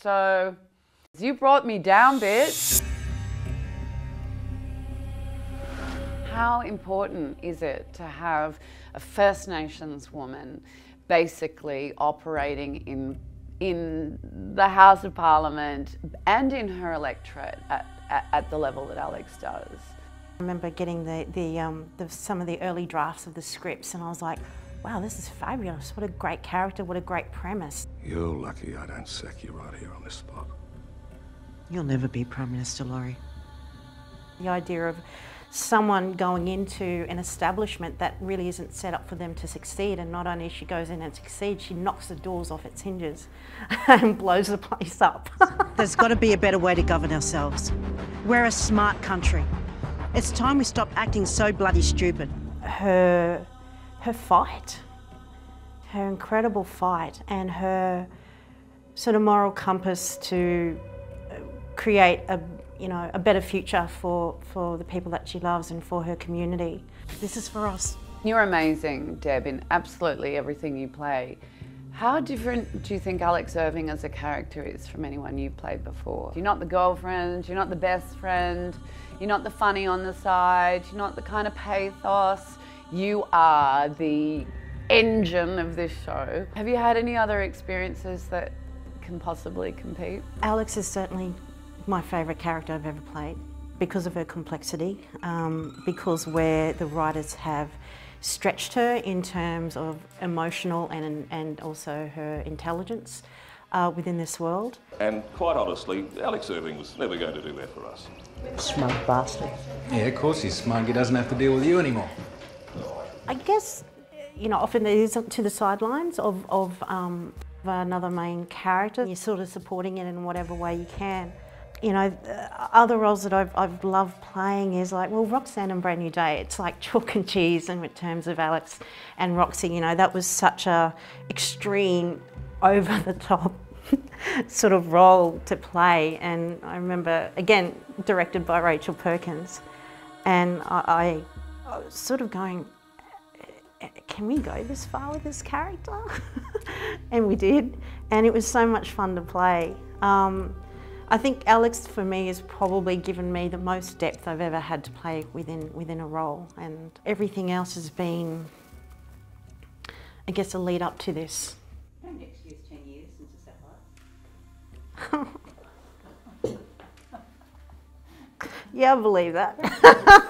So, you brought me down, bitch. How important is it to have a First Nations woman basically operating in the House of Parliament and in her electorate at the level that Alex does? I remember getting some of the early drafts of the scripts, and I was like, wow, this is fabulous. What a great character, what a great premise. You're lucky I don't sack you right here on this spot. You'll never be Prime Minister, Laurie. The idea of someone going into an establishment that really isn't set up for them to succeed, and not only she goes in and succeeds, she knocks the doors off its hinges and blows the place up. There's got to be a better way to govern ourselves. We're a smart country. It's time we stop acting so bloody stupid. Her fight, her incredible fight, and her sort of moral compass to create a better future for the people that she loves and for her community. This is for us. You're amazing, Deb, in absolutely everything you play. How different do you think Alex Irving as a character is from anyone you've played before? You're not the girlfriend, you're not the best friend, you're not the funny on the side, you're not the kind of pathos. You are the engine of this show. Have you had any other experiences that can possibly compete? Alex is certainly my favourite character I've ever played because of her complexity, because where the writers have stretched her in terms of emotional and also her intelligence within this world. And quite honestly, Alex Irving was never going to do that for us. Smug bastard. Yeah, of course he's smug. He doesn't have to deal with you anymore. I guess, you know, often it is to the sidelines of another main character. You're sort of supporting it in whatever way you can. You know, other roles that I've loved playing is like, well, Roxanne and Brand New Day, it's like chalk and cheese in terms of Alex and Roxy. You know, that was such a extreme, over-the-top sort of role to play. And I remember, again, directed by Rachel Perkins, and I was sort of going, can we go this far with this character? And we did, and it was so much fun to play. I think Alex, for me, has probably given me the most depth I've ever had to play within a role, and everything else has been, I guess, a lead up to this. No, next year's 10 years since it's that hot. Yeah, I believe that.